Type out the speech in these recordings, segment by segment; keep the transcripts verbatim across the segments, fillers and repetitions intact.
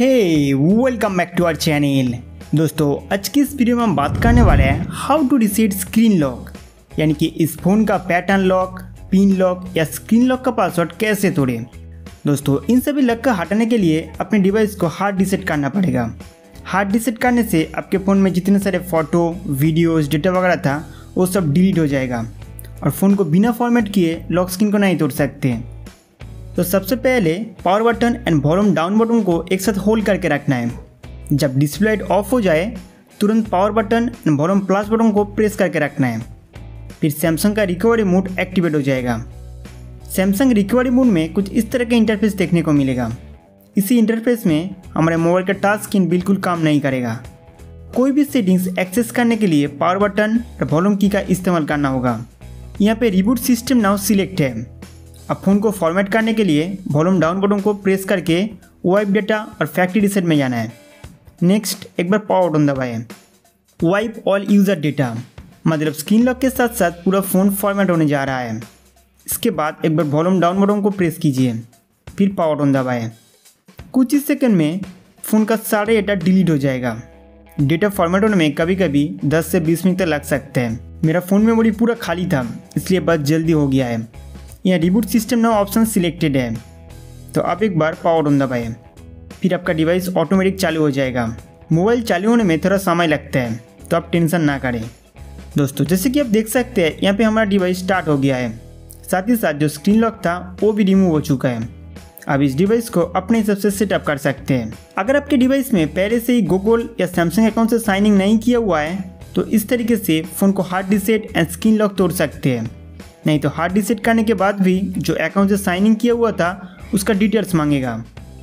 Hey welcome back to our channel. दोस्तों आज की इस वीडियो में हम बात करने वाले हैं how to reset screen lock, यानी कि इस फ़ोन का पैटर्न लॉक, पिन लॉक या स्क्रीन लॉक का पासवर्ड कैसे तोड़ें। दोस्तों इन सभी लॉक का हटाने के लिए अपने डिवाइस को हार्ड रीसेट करना पड़ेगा। हार्ड रीसेट करने से आपके फ़ोन में जितने सारे फ़ोटो, वीडियोज़, डेटा वगैरह था वो सब डिलीट हो जाएगा और फ़ोन को बिना फॉर्मेट किए लॉक स्क्रीन को नहीं तोड़ सकते। तो सबसे पहले power button and volume down button को एक साथ होल्ड करके रखना है। जब डिस्प्ले लाइट ऑफ हो जाए तुरंत power button and volume plus button को प्रेस करके रखना है, फिर सैमसंग का रिकवरी मोड एक्टिवेट हो जाएगा। सैमसंग रिकवरी मोड में कुछ इस तरह के इंटरफेस देखने को मिलेगा। इसी इंटरफेस में हमारे मोबाइल का टच स्क्रीन बिल्कुल काम नहीं करेगा। कोई भी सेटिंग्स एक्सेस करने के लिए पावर बटन और वॉल्यूम की का इस्तेमाल करना होगा। यहाँ पे रिबूट सिस्टम नाउ सिलेक्ट है। अब फ़ोन को फॉर्मेट करने के लिए वॉल्यूम डाउन बटन को प्रेस करके वाइप डेटा और फैक्ट्री रीसेट में जाना है। नेक्स्ट एक बार पावर बटन दबाएं। वाइप ऑल यूज़र डेटा, मतलब स्क्रीन लॉक के साथ साथ पूरा फ़ोन फॉर्मेट होने जा रहा है। इसके बाद एक बार वॉल्यूम डाउन बटन को प्रेस कीजिए, फिर पावर बटन दबाएं। कुछ ही सेकेंड में फ़ोन का सारा डेटा डिलीट हो जाएगा। डेटा फॉर्मेट होने में कभी कभी दस से बीस मिनट तक लग सकते हैं। मेरा फ़ोन मेमोरी पूरा खाली था इसलिए बहुत जल्दी हो गया है। यहाँ reboot system now option selected है, तो आप एक बार पावर ऑन दबाएं, फिर आपका डिवाइस ऑटोमेटिक चालू हो जाएगा। मोबाइल चालू होने में थोड़ा समय लगता है, तो आप टेंशन ना करें। दोस्तों जैसे कि आप देख सकते हैं यहाँ पर हमारा डिवाइस स्टार्ट हो गया है, साथ ही साथ जो स्क्रीन लॉक था वो भी रिमूव हो चुका है। आप इस डिवाइस को अपने हिसाब से सेटअप कर सकते हैं। अगर आपके डिवाइस में पहले से ही गूगल या सैमसंग अकाउंट से साइन इन नहीं किया हुआ है तो इस तरीके से फ़ोन को hard reset and screen lock तोड़ सकते हैं। नहीं तो हार्ड रीसेट करने के बाद भी जो अकाउंट से साइन इन किया हुआ था उसका डिटेल्स मांगेगा।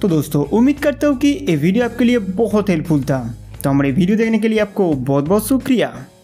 तो दोस्तों उम्मीद करता हूँ कि ये वीडियो आपके लिए बहुत हेल्पफुल था। तो हमारे वीडियो देखने के लिए आपको बहुत बहुत शुक्रिया।